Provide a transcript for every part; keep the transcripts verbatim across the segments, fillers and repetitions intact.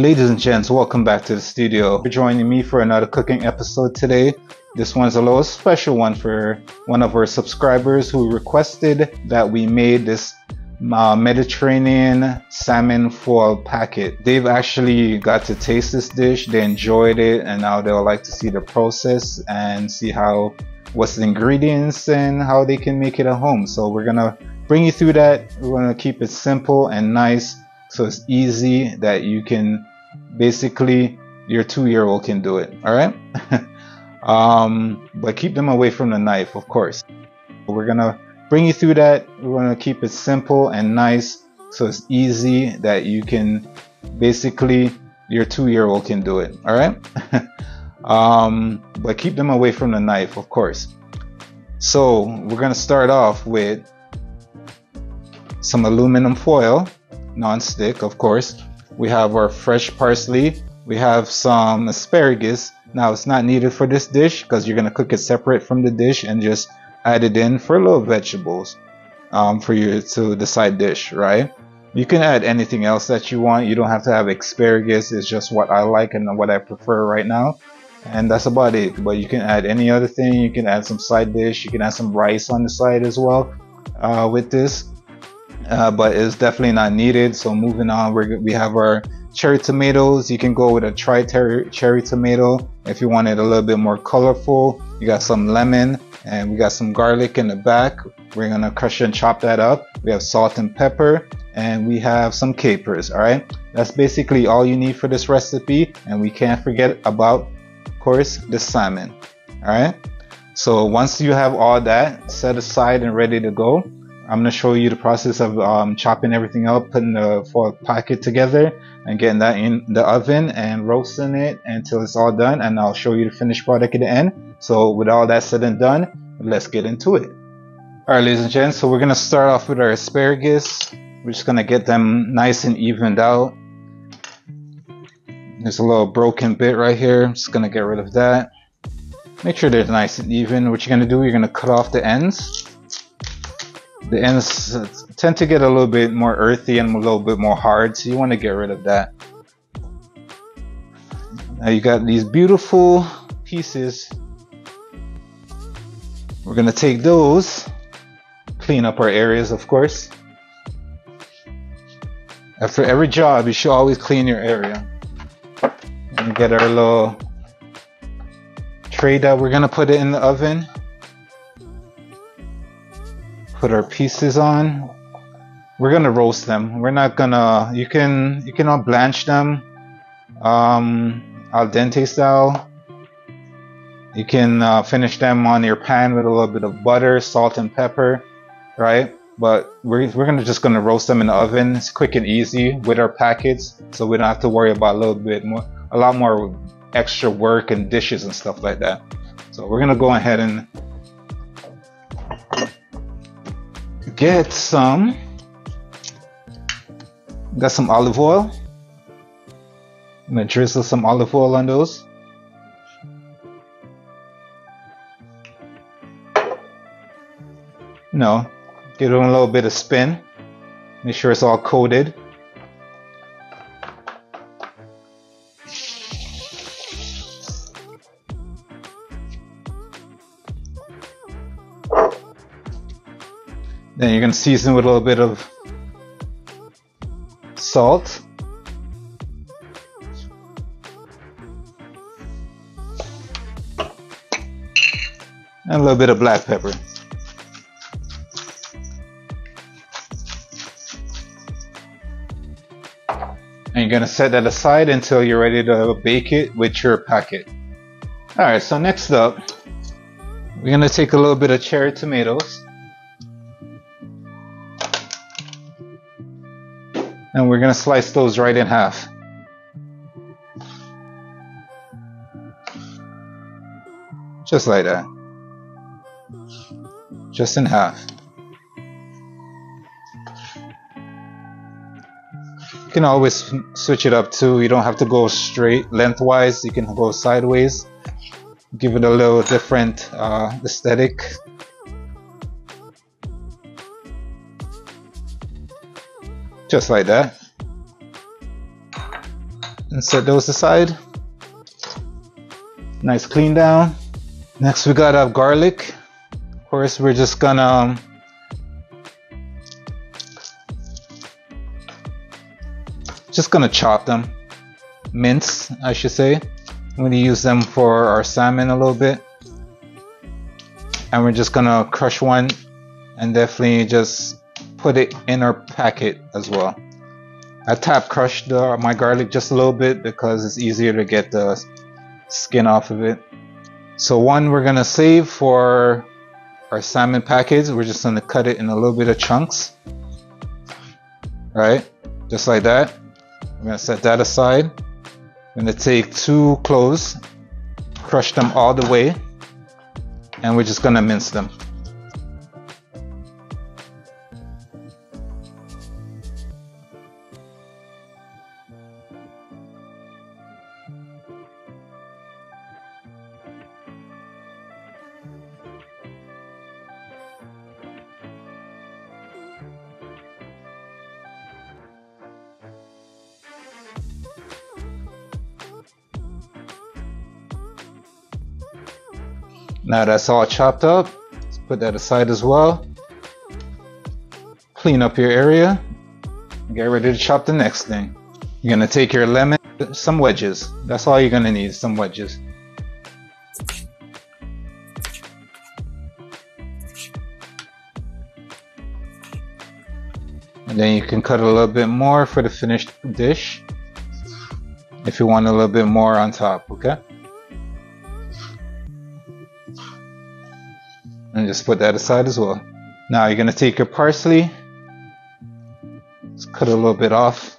Ladies and gents, welcome back to the studio. You're joining me for another cooking episode today. This one's a little special one for one of our subscribers who requested that we made this uh, Mediterranean salmon foil packet. They've actually got to taste this dish, they enjoyed it, and now they'll like to see the process and see how what's the ingredients and how they can make it at home. So we're gonna bring you through that. We're gonna keep it simple and nice, so it's easy that you can basically your two-year-old can do it. All right. Um, but keep them away from the knife, of course. We're gonna bring you through that. We're gonna keep it simple and nice, so it's easy that you can basically your two-year-old can do it. All right. Um, but keep them away from the knife, of course. So we're gonna start off with some aluminum foil, non-stick, of course. We have our fresh parsley. We have some asparagus. Now it's not needed for this dish because you're gonna cook it separate from the dish and just add it in for a little vegetables um, for you to the side dish, right? You can add anything else that you want. You don't have to have asparagus. It's just what I like and what I prefer right now. And that's about it. But you can add any other thing. You can add some side dish. You can add some rice on the side as well uh, with this. Uh, but it's definitely not needed. So moving on, we're, we have our cherry tomatoes. You can go with a tri-cherry cherry tomato if you want it a little bit more colorful. You got some lemon, and we got some garlic in the back. We're gonna crush and chop that up. We have salt and pepper, and we have some capers. All right, that's basically all you need for this recipe. And we can't forget about, of course, the salmon. All right, so once you have all that set aside and ready to go, I'm going to show you the process of um, chopping everything up, putting the foil packet together and getting that in the oven and roasting it until it's all done, and I'll show you the finished product at the end. So with all that said and done, let's get into it. Alright, ladies and gents, so we're going to start off with our asparagus. We're just going to get them nice and evened out. There's a little broken bit right here. I'm just going to get rid of that. Make sure they're nice and even. What you're going to do, you're going to cut off the ends. The ends tend to get a little bit more earthy and a little bit more hard, so you want to get rid of that. Now you got these beautiful pieces. We're going to take those, clean up our areas, of course. After every job, you should always clean your area. And get our little tray that we're going to put it in the oven. Put our pieces on. We're gonna roast them. We're not gonna. You can you cannot blanch them, um, al dente style. You can uh, finish them on your pan with a little bit of butter, salt, and pepper, right? But we're we're gonna just gonna roast them in the oven. It's quick and easy with our packets, so we don't have to worry about a little bit more, a lot more extra work and dishes and stuff like that. So we're gonna go ahead and get some, got some olive oil. I'm gonna drizzle some olive oil on those. No, give them a little bit of spin. Make sure it's all coated. Then you're going to season with a little bit of salt. And a little bit of black pepper. And you're going to set that aside until you're ready to bake it with your packet. Alright, so next up, we're going to take a little bit of cherry tomatoes. And we're going to slice those right in half. Just like that. Just in half. You can always switch it up too. You don't have to go straight lengthwise. You can go sideways. Give it a little different uh, aesthetic. Just like that. and set those aside. Nice clean down. Next we got our garlic. Of course, we're just gonna um, just gonna chop them, mince I should say. I'm gonna use them for our salmon a little bit, and we're just gonna crush one and definitely just put it in our packet as well. I tap crushed the, my garlic just a little bit because it's easier to get the skin off of it. So one we're gonna save for our salmon packets. We're just gonna cut it in a little bit of chunks, right? Just like that. I'm gonna set that aside. I'm gonna take two cloves, crush them all the way, and we're just gonna mince them. Now that's all chopped up, let's put that aside as well. Clean up your area and get ready to chop the next thing. You're gonna take your lemon, some wedges. That's all you're gonna need, some wedges. And then you can cut a little bit more for the finished dish if you want a little bit more on top, okay? And just put that aside as well. Now you're gonna take your parsley, just cut a little bit off,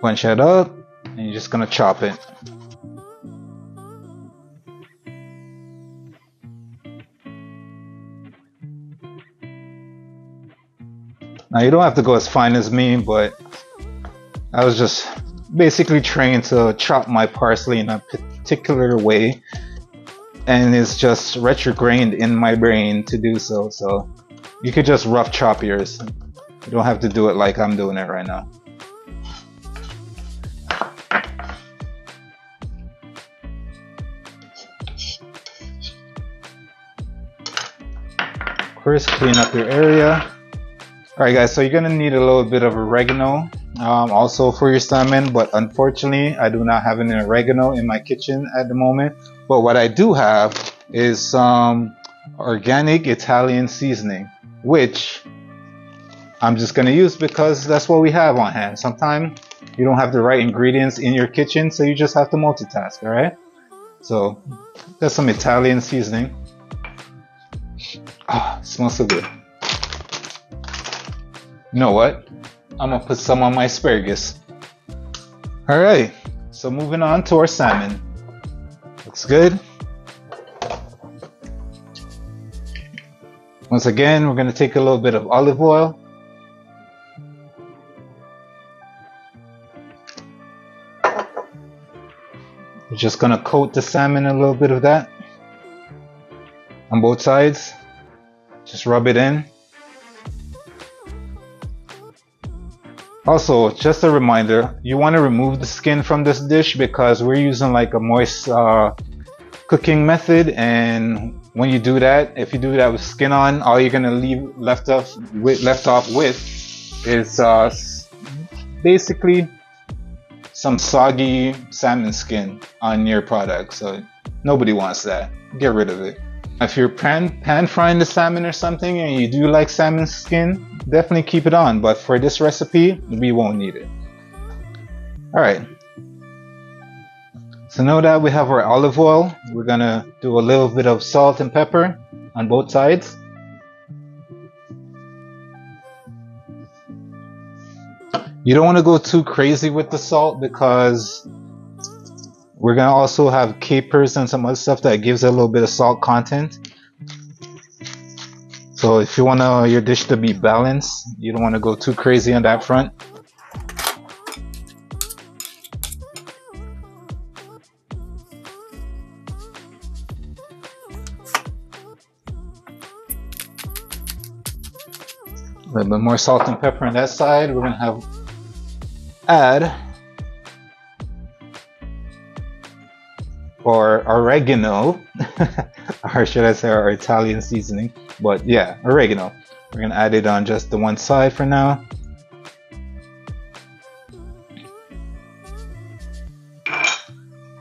bunch that up, and you're just gonna chop it. Now you don't have to go as fine as me, but I was just basically trained to chop my parsley in a particular way, and it's just retrograded in my brain to do so. So you could just rough chop yours. You don't have to do it like I'm doing it right now. Of course, clean up your area. All right, guys, so you're gonna need a little bit of oregano Um, also for your salmon, but unfortunately I do not have any oregano in my kitchen at the moment. But what I do have is some um, organic Italian seasoning, which I'm just going to use because that's what we have on hand. Sometimes you don't have the right ingredients in your kitchen, so you just have to multitask, alright? So that's some Italian seasoning. Ah, smells so good. You know what? I'm gonna put some on my asparagus. All right, so moving on to our salmon. Looks good. Once again, we're gonna take a little bit of olive oil. We're just gonna coat the salmon a little bit of that on both sides. Just rub it in. Also, just a reminder, you want to remove the skin from this dish because we're using like a moist uh, cooking method, and when you do that, if you do that with skin on, all you're gonna leave left off with, left off with is uh, basically some soggy salmon skin on your product. So nobody wants that. Get rid of it. If you're pan pan frying the salmon or something, and you do like salmon skin, definitely keep it on, but for this recipe, we won't need it. Alright, so now that we have our olive oil, we're gonna do a little bit of salt and pepper on both sides. You don't want to go too crazy with the salt because we're gonna also have capers and some other stuff that gives a little bit of salt content. So if you want uh, your dish to be balanced, you don't want to go too crazy on that front. A little bit more salt and pepper on that side. We're going to have add or oregano, or should I say our Italian seasoning, but yeah, oregano. We're gonna add it on just the one side for now.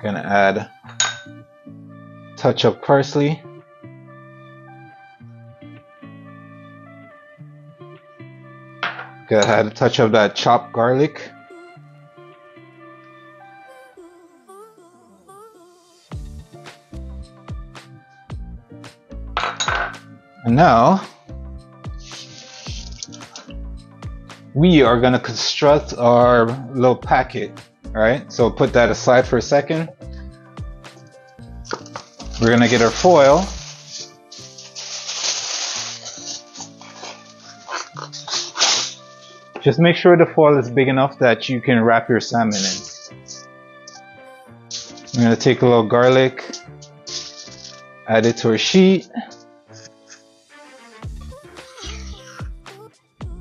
Gonna add a touch of parsley. Gonna add a touch of that chopped garlic. And now we are gonna construct our little packet. All right, so put that aside for a second. We're gonna get our foil. Just make sure the foil is big enough that you can wrap your salmon in. I'm gonna take a little garlic, add it to our sheet.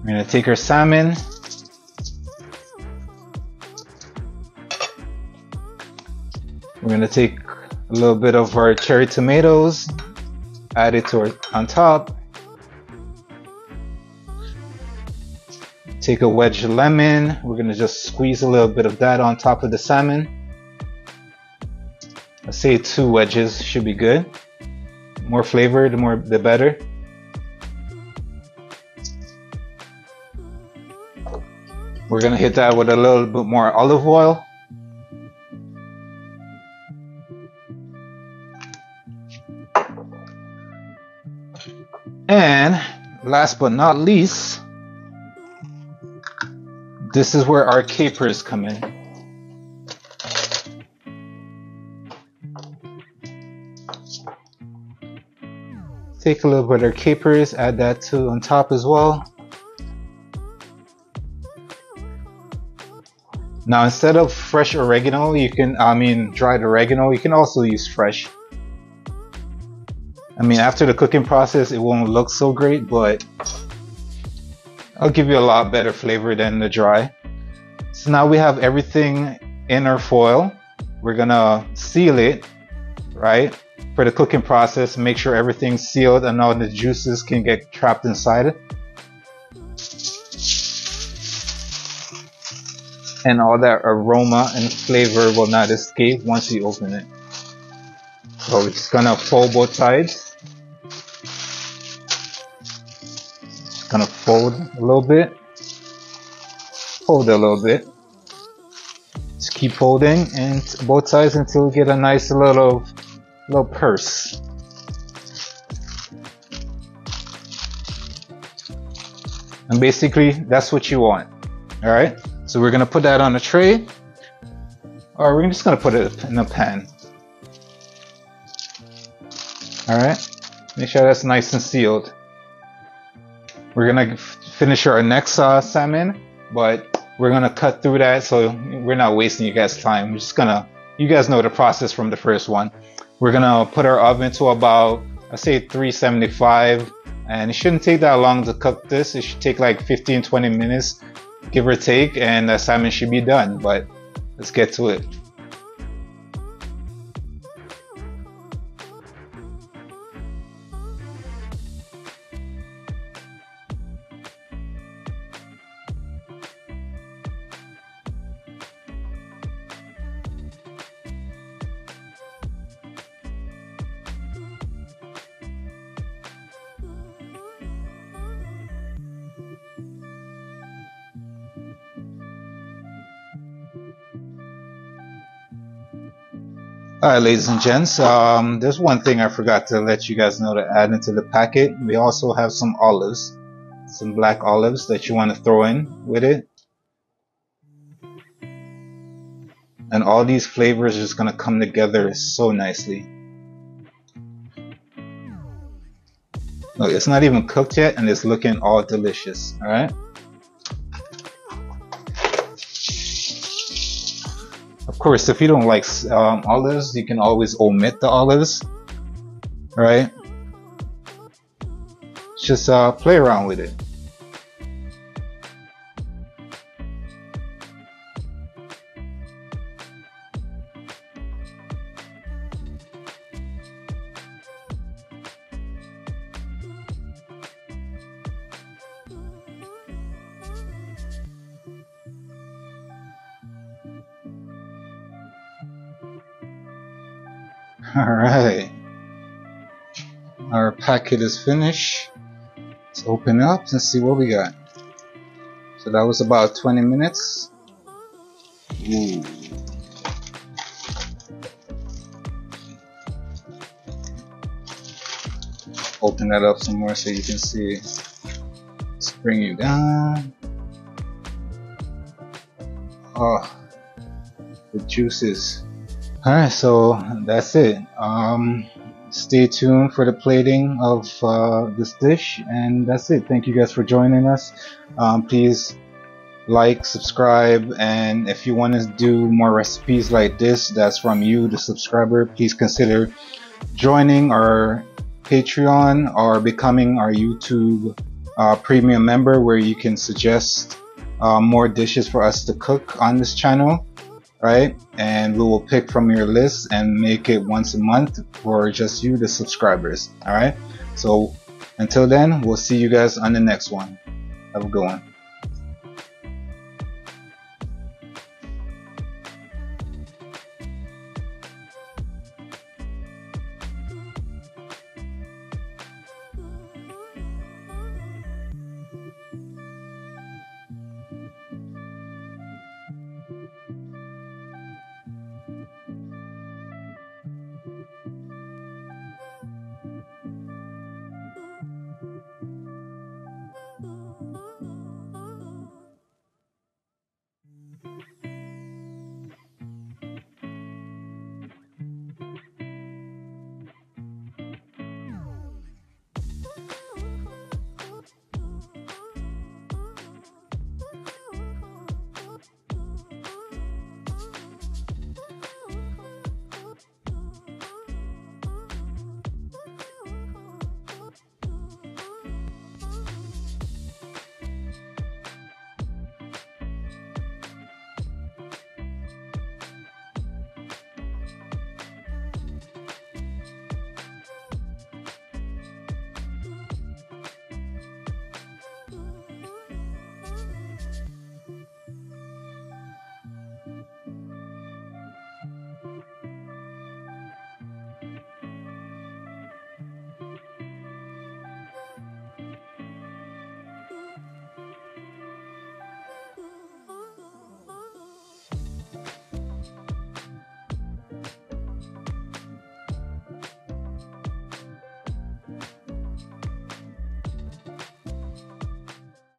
We're gonna take our salmon, we're gonna take a little bit of our cherry tomatoes, add it to our, on top, take a wedge lemon, we're gonna just squeeze a little bit of that on top of the salmon. I say two wedges should be good. More flavor, the more the better. We're gonna hit that with a little bit more olive oil. And last but not least, this is where our capers come in. Take a little bit of our capers, add that too on top as well. Now, instead of fresh oregano, you can, I mean, dried oregano, you can also use fresh. I mean, after the cooking process, it won't look so great, but I'll give you a lot better flavor than the dry. So now we have everything in our foil. We're gonna seal it, right? For the cooking process, make sure everything's sealed and all the juices can get trapped inside it. And all that aroma and flavor will not escape once you open it. So we're just gonna fold both sides. Just gonna fold a little bit. Fold a little bit. Just keep folding and both sides until you get a nice little, little purse. And basically, that's what you want, all right? So we're gonna put that on a tray, or we're just gonna put it in a pan. All right, make sure that's nice and sealed. We're gonna finish our next uh, salmon, but we're gonna cut through that so we're not wasting you guys' time. We're just gonna, you guys know the process from the first one. We're gonna put our oven to about, I say three seventy-five, and it shouldn't take that long to cook this. It should take like fifteen to twenty minutes, give or take, and the salmon should be done, but let's get to it. Alright, ladies and gents, um, there's one thing I forgot to let you guys know to add into the packet. We also have some olives, some black olives that you want to throw in with it. And all these flavors are just going to come together so nicely. Look, it's not even cooked yet and it's looking all delicious, alright? Of course, if you don't like um, olives, you can always omit the olives, right? Just uh, play around with it. Alright. Our packet is finished. Let's open up and see what we got. So that was about twenty minutes. Ooh. Open that up some more so you can see. Let's bring you down. Oh, the juices. Alright, so that's it. Um, stay tuned for the plating of uh, this dish, and that's it. Thank you guys for joining us. Um, please like, subscribe, and if you want to do more recipes like this that's from you, the subscriber, please consider joining our Patreon or becoming our YouTube uh, premium member, where you can suggest uh, more dishes for us to cook on this channel, right? And we will pick from your list and make it once a month for just you, the subscribers. All right, so until then, we'll see you guys on the next one. Have a good one.